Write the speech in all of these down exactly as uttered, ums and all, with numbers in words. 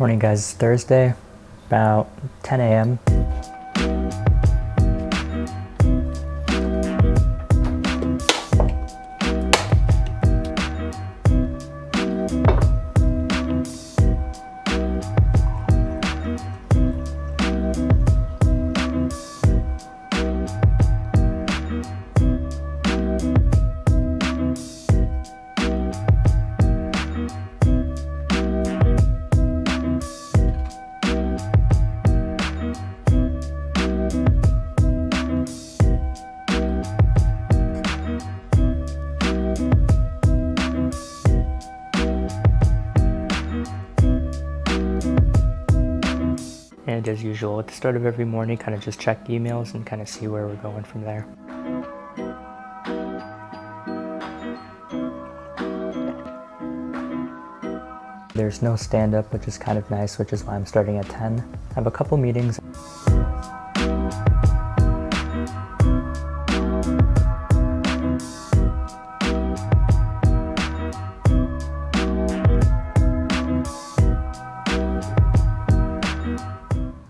Morning guys, it's Thursday, about ten A M And as usual, at the start of every morning, kind of just check emails and kind of see where we're going from there. There's no stand-up, which is kind of nice, which is why I'm starting at ten. I have a couple meetings.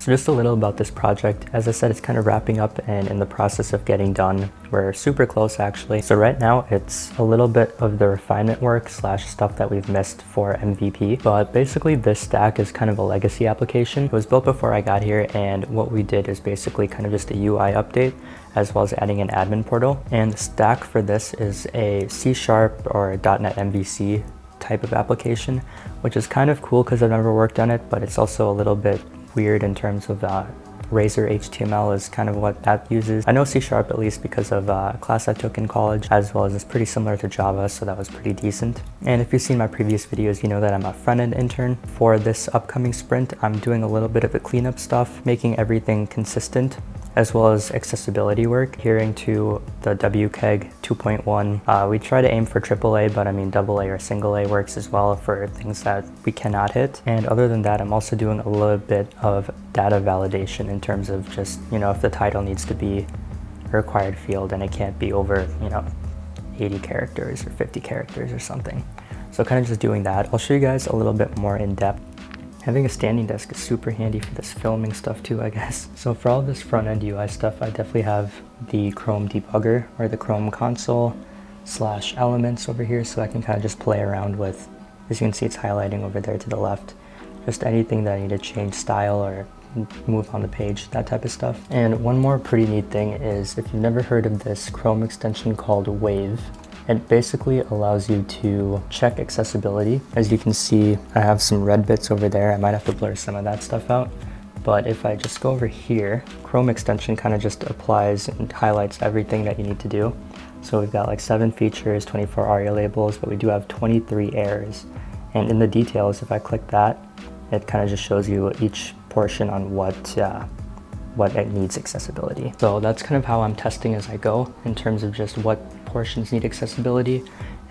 So just a little about this project. As I said, it's kind of wrapping up and in the process of getting done. We're super close actually. So right now it's a little bit of the refinement work slash stuff that we've missed for M V P. But basically this stack is kind of a legacy application. It was built before I got here, and what we did is basically kind of just a U I update as well as adding an admin portal. And the stack for this is a C Sharp or dot net M V C type of application, which is kind of cool because I've never worked on it, but it's also a little bit weird in terms of uh, Razor H T M L is kind of what that uses. I know C Sharp at least because of uh, a class I took in college, as well as it's pretty similar to Java, so that was pretty decent. And if you've seen my previous videos, you know that I'm a front-end intern. For this upcoming sprint, I'm doing a little bit of the cleanup stuff, making everything consistent, as well as accessibility work, adhering to the W C A G two point one. Uh, we try to aim for triple A, but I mean double A or single A works as well for things that we cannot hit. And other than that, I'm also doing a little bit of data validation in terms of just, you know, if the title needs to be a required field and it can't be over, you know, eighty characters or fifty characters or something. So kind of just doing that. I'll show you guys a little bit more in depth. Having a standing desk is super handy for this filming stuff too, I guess. So for all this front-end U I stuff, I definitely have the Chrome debugger or the Chrome console slash elements over here, so I can kind of just play around with, as you can see it's highlighting over there to the left, just anything that I need to change style or move on the page, that type of stuff. And one more pretty neat thing is, if you've never heard of this Chrome extension called Wave, it basically allows you to check accessibility. As you can see, I have some red bits over there. I might have to blur some of that stuff out. But if I just go over here, Chrome extension kind of just applies and highlights everything that you need to do. So we've got like seven features, twenty-four ARIA labels, but we do have twenty-three errors. And in the details, if I click that, it kind of just shows you each portion on what uh, what it needs accessibility. So that's kind of how I'm testing as I go in terms of just what portions need accessibility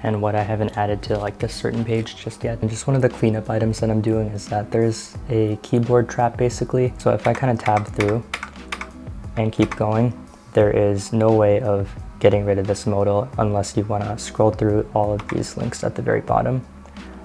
and what I haven't added to like this certain page just yet. And just one of the cleanup items that I'm doing is that there's a keyboard trap basically. So if I kind of tab through and keep going, there is no way of getting rid of this modal unless you want to scroll through all of these links at the very bottom.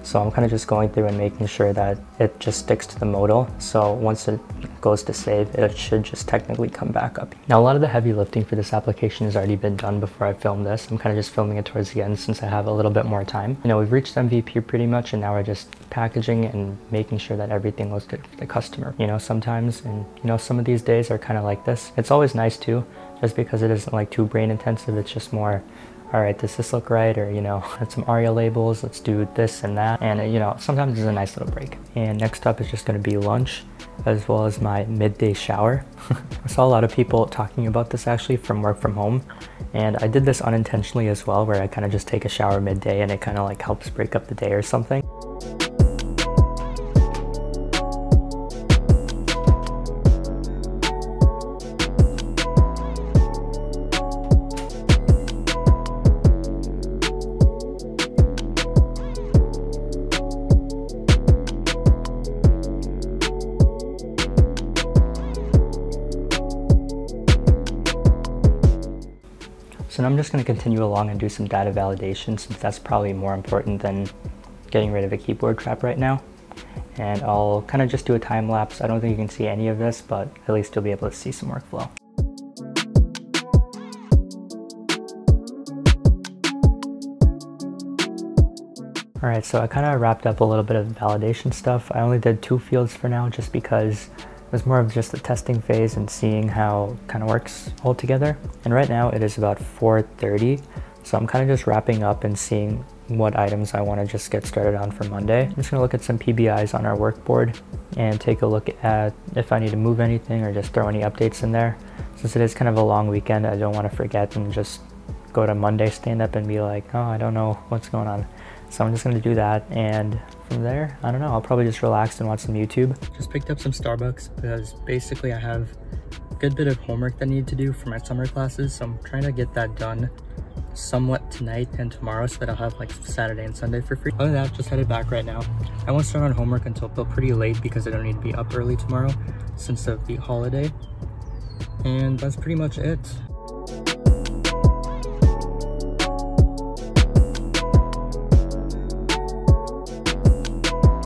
So I'm kind of just going through and making sure that it just sticks to the modal. So once it goes to save, it should just technically come back up. Now, a lot of the heavy lifting for this application has already been done before I filmed this. I'm kind of just filming it towards the end since I have a little bit more time. You know, we've reached M V P pretty much, and now we're just packaging and making sure that everything goes to the customer. You know, sometimes, and you know, some of these days are kind of like this. It's always nice too, just because it isn't like too brain intensive. It's just more, all right, does this look right? Or, you know, add some ARIA labels, let's do this and that. And, you know, sometimes it's a nice little break. And next up is just gonna be lunch, as well as my midday shower. I saw a lot of people talking about this actually from work from home. And I did this unintentionally as well, where I kind of just take a shower midday and it kind of like helps break up the day or something. So now I'm just going to continue along and do some data validation, since that's probably more important than getting rid of a keyboard trap right now. and I'll kind of just do a time lapse. I don't think you can see any of this, but at least you'll be able to see some workflow. All right, so I kind of wrapped up a little bit of the validation stuff. I only did two fields for now just because it was more of just the testing phase and seeing how it kind of works all together. And right now it is about four thirty, so I'm kind of just wrapping up and seeing what items I want to just get started on for Monday. I'm just going to look at some P B Is on our workboard and take a look at if I need to move anything or just throw any updates in there. Since it is kind of a long weekend, I don't want to forget and just go to Monday stand up and be like, oh, I don't know what's going on. So I'm just going to do that, and from there, I don't know, I'll probably just relax and watch some YouTube. Just picked up some Starbucks because basically I have a good bit of homework that I need to do for my summer classes, so I'm trying to get that done somewhat tonight and tomorrow so that I'll have like Saturday and Sunday for free. Other than that, just headed back right now. I won't start on homework until pretty late because I don't need to be up early tomorrow since of the holiday. And that's pretty much it.